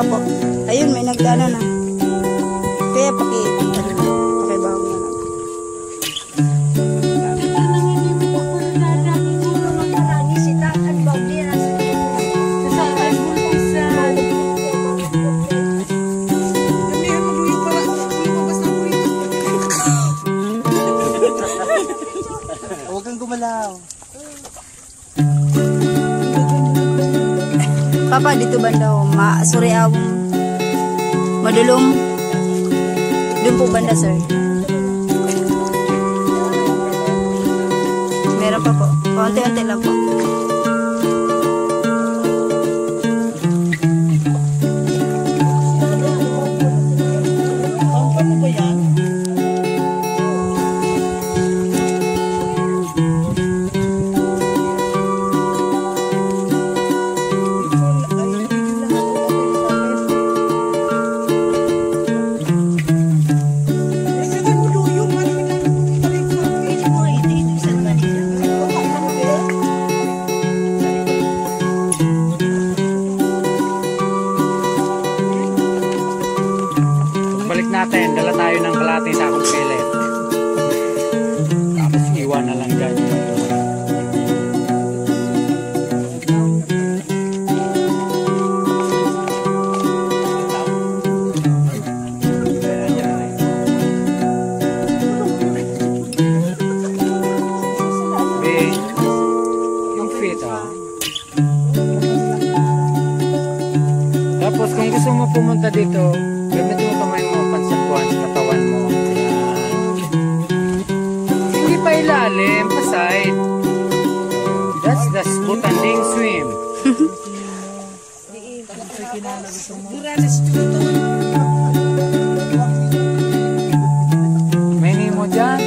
Apo, ayun may nagdana na. Kaya pakibaw niya na. Huwag kang gumalaw. Papa, dito ba daw? Sorry, madulong. Doon po banda, sir. Meron pa po. Konti-konti lang po. Natin, dala tayo ng kalahati sa akong pellet. Tapos iwan na lang dyan. Okay. Yung fit, Tapos kung gusto mo pumunta dito, gamitin mo kamay mo, pansapuan sa katawan mo. Hindi pa ilalim, pasahid. That's the sputanding swim. Meni mo dyan.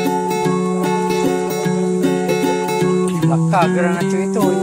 Lakagra na ito.